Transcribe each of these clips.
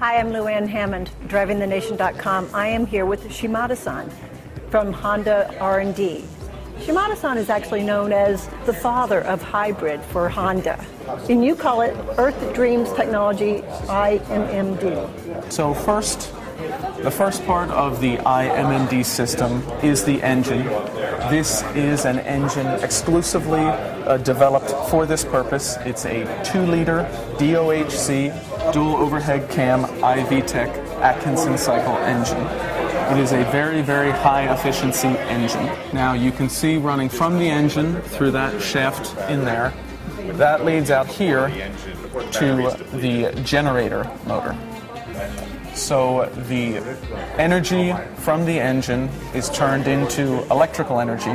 Hi, I'm Luann Hammond, drivingthenation.com. I am here with Shimada-san from Honda R&D. Shimada-san is actually known as the father of hybrid for Honda. And you call it Earth Dreams Technology IMMD. So first, the first part of the IMMD system is the engine. This is an engine exclusively developed for this purpose. It's a 2-liter DOHC, dual overhead cam, i-VTEC, Atkinson cycle engine. It is a very, very high efficiency engine. Now you can see running from the engine through that shaft in there, that leads out here to the generator motor. So the energy from the engine is turned into electrical energy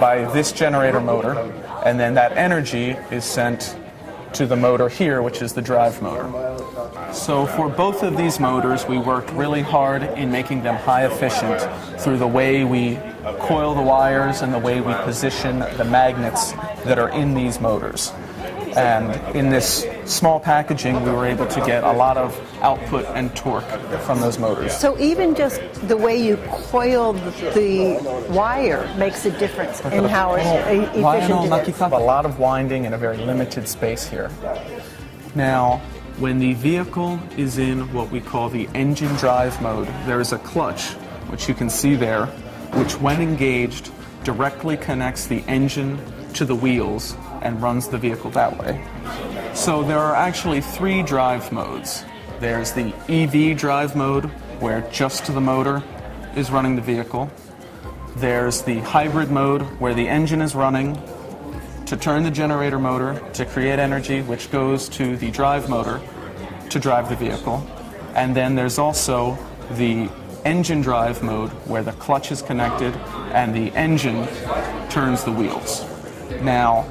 by this generator motor, and then that energy is sent to the motor here, which is the drive motor. So for both of these motors, we worked really hard in making them high efficient through the way we coil the wires and the way we position the magnets that are in these motors. And in this small packaging, we were able to get a lot of output and torque from those motors. So even just the way you coiled the wire makes a difference in how efficient it is. A lot of winding in a very limited space here. Now, when the vehicle is in what we call the engine drive mode, there is a clutch, which you can see there, which when engaged directly connects the engine to the wheels and runs the vehicle that way. So there are actually three drive modes. There's the EV drive mode, where just the motor is running the vehicle. There's the hybrid mode, where the engine is running to turn the generator motor to create energy, which goes to the drive motor to drive the vehicle. And then there's also the engine drive mode, where the clutch is connected and the engine turns the wheels. Now,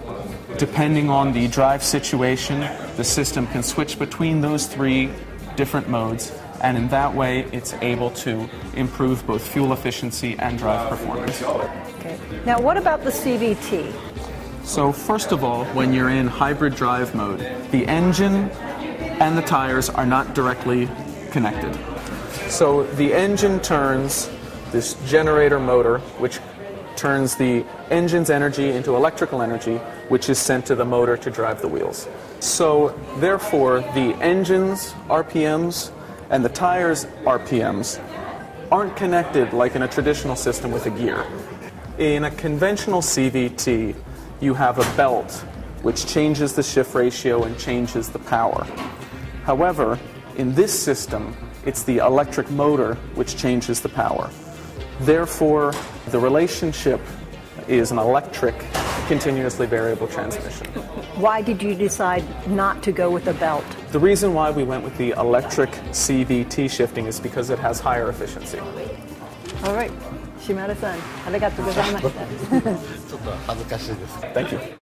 depending on the drive situation, the system can switch between those three different modes, and in that way it's able to improve both fuel efficiency and drive performance. Okay. Now what about the CVT? So first of all, when you're in hybrid drive mode, the engine and the tires are not directly connected. So the engine turns this generator motor, which turns the engine's energy into electrical energy, which is sent to the motor to drive the wheels. So therefore, the engine's RPMs and the tire's RPMs aren't connected like in a traditional system with a gear. In a conventional CVT, you have a belt which changes the shift ratio and changes the power. However, in this system, it's the electric motor which changes the power. Therefore, the relationship is an electric, continuously variable transmission. Why did you decide not to go with a belt? The reason why we went with the electric CVT shifting is because it has higher efficiency. All right. Shimada-san, arigatou gozaimashita. Thank you.